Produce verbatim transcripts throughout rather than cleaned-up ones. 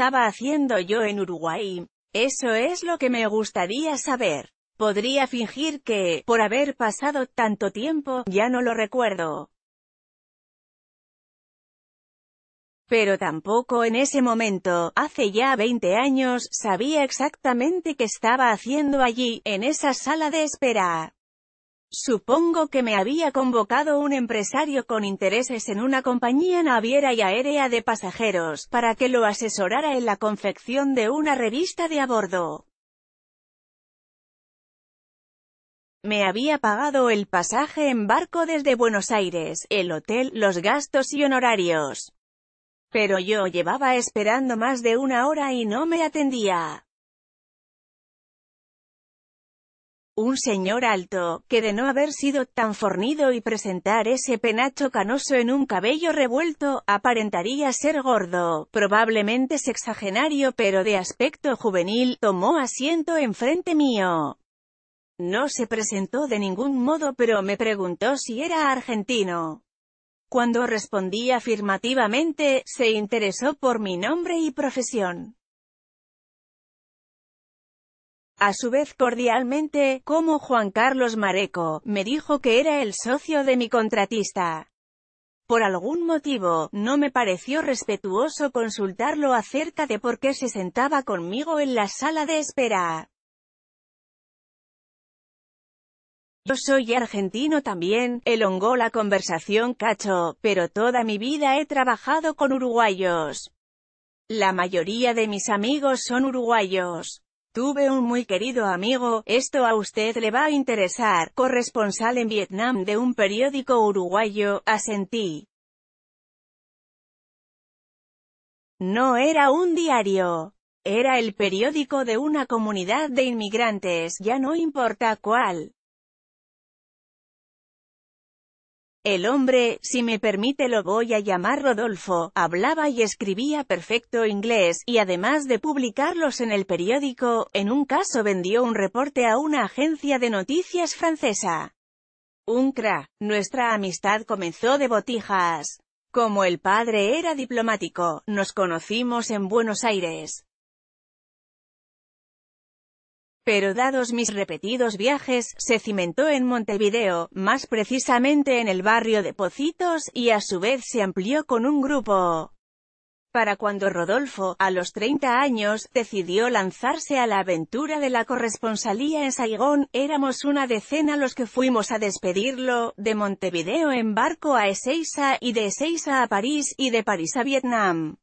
estaba haciendo yo en Uruguay? Eso es lo que me gustaría saber. Podría fingir que, por haber pasado tanto tiempo, ya no lo recuerdo. Pero tampoco en ese momento, hace ya veinte años, sabía exactamente qué estaba haciendo allí, en esa sala de espera. Supongo que me había convocado un empresario con intereses en una compañía naviera y aérea de pasajeros, para que lo asesorara en la confección de una revista de a bordo. Me había pagado el pasaje en barco desde Buenos Aires, el hotel, los gastos y honorarios. Pero yo llevaba esperando más de una hora y no me atendía. Un señor alto, que de no haber sido tan fornido y presentar ese penacho canoso en un cabello revuelto, aparentaría ser gordo, probablemente sexagenario pero de aspecto juvenil, tomó asiento enfrente mío. No se presentó de ningún modo pero me preguntó si era argentino. Cuando respondí afirmativamente, se interesó por mi nombre y profesión. A su vez cordialmente, como Juan Carlos Mareco, me dijo que era el socio de mi contratista. Por algún motivo, no me pareció respetuoso consultarlo acerca de por qué se sentaba conmigo en la sala de espera. Yo soy argentino también, elongó la conversación Cacho, pero toda mi vida he trabajado con uruguayos. La mayoría de mis amigos son uruguayos. Tuve un muy querido amigo, esto a usted le va a interesar, corresponsal en Vietnam de un periódico uruguayo, asentí. No era un diario. Era el periódico de una comunidad de inmigrantes, ya no importa cuál. El hombre, si me permite lo voy a llamar Rodolfo, hablaba y escribía perfecto inglés, y además de publicarlos en el periódico, en un caso vendió un reporte a una agencia de noticias francesa. Un crack. Nuestra amistad comenzó de botijas. Como el padre era diplomático, nos conocimos en Buenos Aires. Pero dados mis repetidos viajes, se cimentó en Montevideo, más precisamente en el barrio de Pocitos, y a su vez se amplió con un grupo. Para cuando Rodolfo, a los treinta años, decidió lanzarse a la aventura de la corresponsalía en Saigón, éramos una decena los que fuimos a despedirlo, de Montevideo en barco a Ezeiza, y de Ezeiza a París, y de París a Vietnam.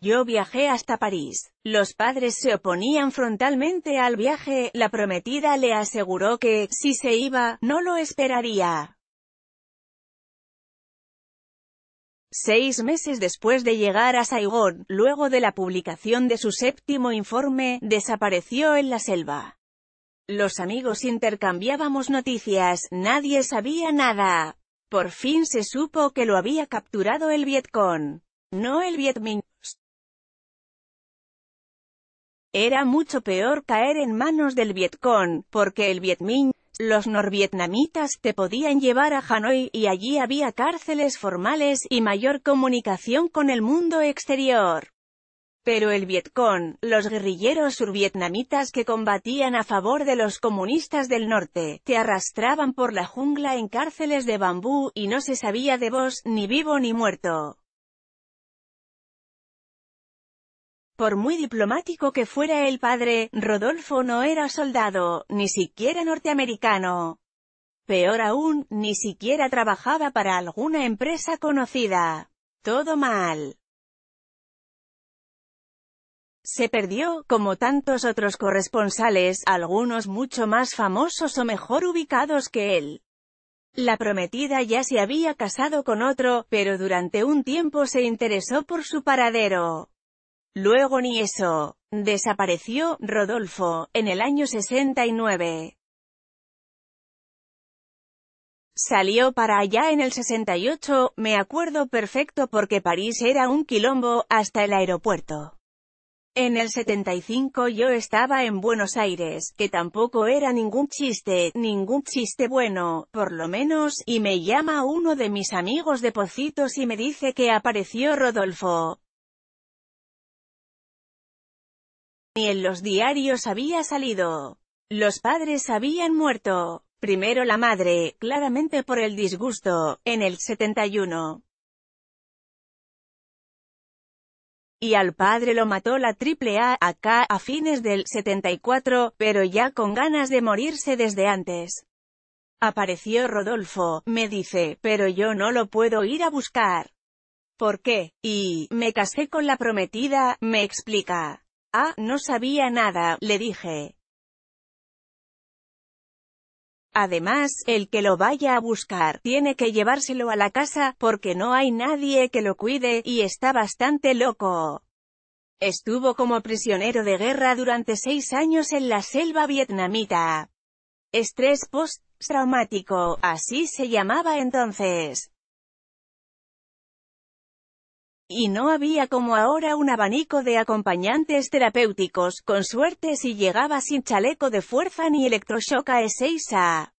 Yo viajé hasta París. Los padres se oponían frontalmente al viaje, la prometida le aseguró que, si se iba, no lo esperaría. Seis meses después de llegar a Saigón, luego de la publicación de su séptimo informe, desapareció en la selva. Los amigos intercambiábamos noticias, nadie sabía nada. Por fin se supo que lo había capturado el Vietcong. No el Vietminh. Era mucho peor caer en manos del Vietcong, porque el Vietminh, los norvietnamitas, te podían llevar a Hanoi, y allí había cárceles formales y mayor comunicación con el mundo exterior. Pero el Vietcong, los guerrilleros survietnamitas que combatían a favor de los comunistas del norte, te arrastraban por la jungla en cárceles de bambú, y no se sabía de vos, ni vivo ni muerto. Por muy diplomático que fuera el padre, Rodolfo no era soldado, ni siquiera norteamericano. Peor aún, ni siquiera trabajaba para alguna empresa conocida. Todo mal. Se perdió, como tantos otros corresponsales, algunos mucho más famosos o mejor ubicados que él. La prometida ya se había casado con otro, pero durante un tiempo se interesó por su paradero. Luego ni eso. Desapareció, Rodolfo, en el año sesenta y nueve. Salió para allá en el sesenta y ocho, me acuerdo perfecto porque París era un quilombo, hasta el aeropuerto. En el setenta y cinco yo estaba en Buenos Aires, que tampoco era ningún chiste, ningún chiste bueno, por lo menos, y me llama uno de mis amigos de Pocitos y me dice que apareció Rodolfo. Ni en los diarios había salido. Los padres habían muerto, primero la madre, claramente por el disgusto, en el setenta y uno. Y al padre lo mató la triple A, acá, a fines del setenta y cuatro, pero ya con ganas de morirse desde antes. Apareció Rodolfo, me dice, pero yo no lo puedo ir a buscar. ¿Por qué? Y, me casé con la prometida, me explica. Ah, no sabía nada, le dije. Además, el que lo vaya a buscar, tiene que llevárselo a la casa, porque no hay nadie que lo cuide, y está bastante loco. Estuvo como prisionero de guerra durante seis años en la selva vietnamita. Estrés post-traumático, así se llamaba entonces. Y no había como ahora un abanico de acompañantes terapéuticos, con suerte si llegaba sin chaleco de fuerza ni electroshock a Ezeiza.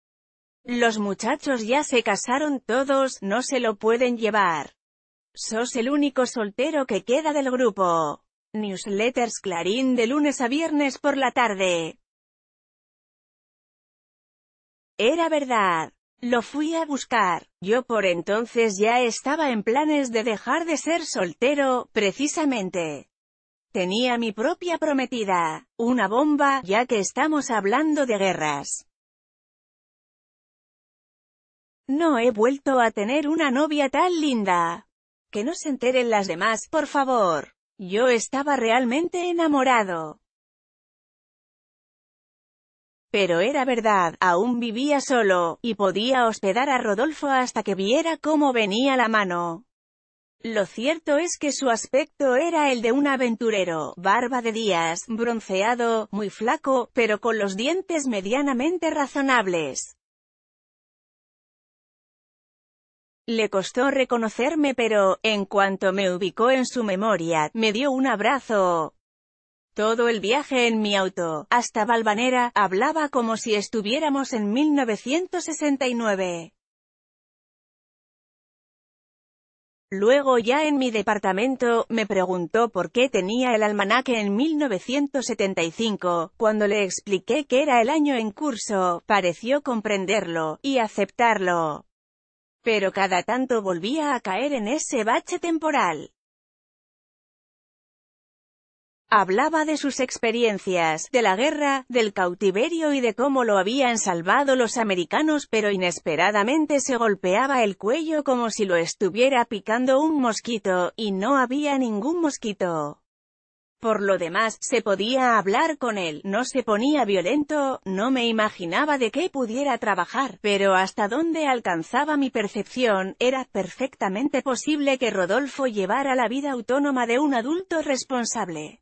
Los muchachos ya se casaron todos, no se lo pueden llevar. Sos el único soltero que queda del grupo. Newsletters Clarín de lunes a viernes por la tarde. Era verdad. Lo fui a buscar. Yo por entonces ya estaba en planes de dejar de ser soltero, precisamente. Tenía mi propia prometida, una bomba, ya que estamos hablando de guerras. No he vuelto a tener una novia tan linda. Que no se enteren las demás, por favor. Yo estaba realmente enamorado. Pero era verdad, aún vivía solo, y podía hospedar a Rodolfo hasta que viera cómo venía la mano. Lo cierto es que su aspecto era el de un aventurero, barba de días, bronceado, muy flaco, pero con los dientes medianamente razonables. Le costó reconocerme pero, en cuanto me ubicó en su memoria, me dio un abrazo. Todo el viaje en mi auto, hasta Balvanera, hablaba como si estuviéramos en mil novecientos sesenta y nueve. Luego ya en mi departamento, me preguntó por qué tenía el almanaque en mil novecientos setenta y cinco, cuando le expliqué que era el año en curso, pareció comprenderlo, y aceptarlo. Pero cada tanto volvía a caer en ese bache temporal. Hablaba de sus experiencias, de la guerra, del cautiverio y de cómo lo habían salvado los americanos, pero inesperadamente se golpeaba el cuello como si lo estuviera picando un mosquito, y no había ningún mosquito. Por lo demás, se podía hablar con él, no se ponía violento, no me imaginaba de qué pudiera trabajar, pero hasta donde alcanzaba mi percepción, era perfectamente posible que Rodolfo llevara la vida autónoma de un adulto responsable.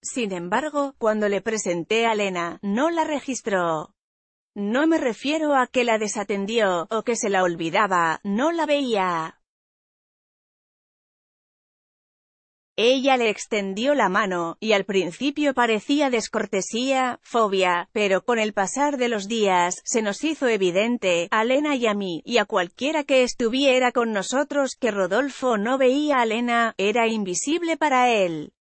Sin embargo, cuando le presenté a Elena, no la registró. No me refiero a que la desatendió, o que se la olvidaba, no la veía. Ella le extendió la mano, y al principio parecía descortesía, fobia, pero con el pasar de los días, se nos hizo evidente, a Elena y a mí, y a cualquiera que estuviera con nosotros, que Rodolfo no veía a Elena, era invisible para él.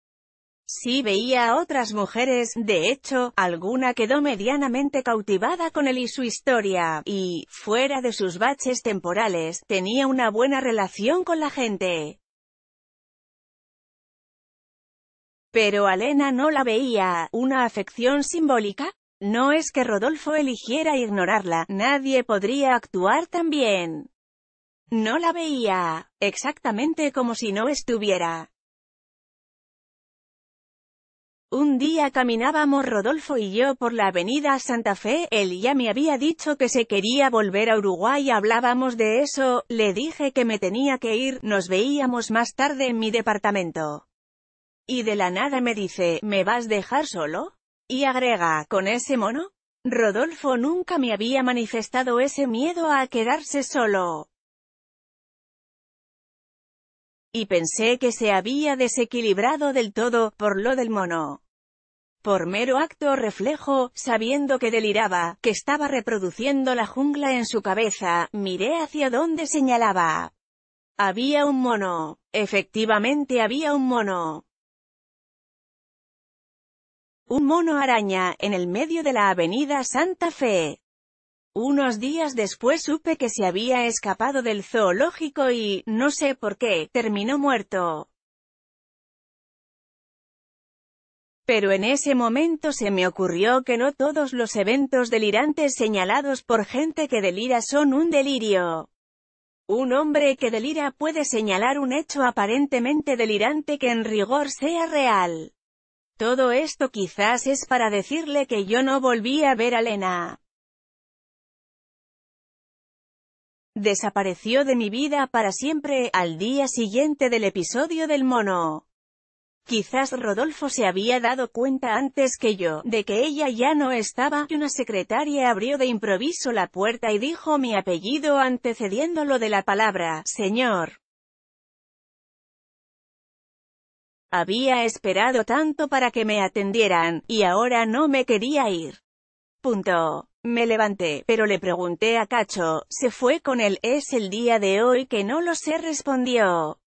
Sí veía a otras mujeres, de hecho, alguna quedó medianamente cautivada con él y su historia, y, fuera de sus baches temporales, tenía una buena relación con la gente. Pero a Elena no la veía, ¿una afección simbólica? No es que Rodolfo eligiera ignorarla, nadie podría actuar tan bien. No la veía, exactamente como si no estuviera. Un día caminábamos Rodolfo y yo por la avenida Santa Fe, él ya me había dicho que se quería volver a Uruguay, hablábamos de eso, le dije que me tenía que ir, nos veíamos más tarde en mi departamento. Y de la nada me dice, ¿me vas a dejar solo? Y agrega, ¿con ese mono? Rodolfo nunca me había manifestado ese miedo a quedarse solo. y pensé que se había desequilibrado del todo, por lo del mono. Por mero acto reflejo, sabiendo que deliraba, que estaba reproduciendo la jungla en su cabeza, miré hacia donde señalaba. Había un mono. Efectivamente había un mono. Un mono araña, en el medio de la avenida Santa Fe. Unos días después supe que se había escapado del zoológico y, no sé por qué, terminó muerto. Pero en ese momento se me ocurrió que no todos los eventos delirantes señalados por gente que delira son un delirio. Un hombre que delira puede señalar un hecho aparentemente delirante que en rigor sea real. Todo esto quizás es para decirle que yo no volví a ver a Elena. Desapareció de mi vida para siempre, al día siguiente del episodio del mono. Quizás Rodolfo se había dado cuenta antes que yo, de que ella ya no estaba, y una secretaria abrió de improviso la puerta y dijo mi apellido antecediendo lo de la palabra, señor. Había esperado tanto para que me atendieran, y ahora no me quería ir. Punto. Me levanté, pero le pregunté a Cacho, ¿se fue con él? Es el día de hoy que no lo sé, respondió.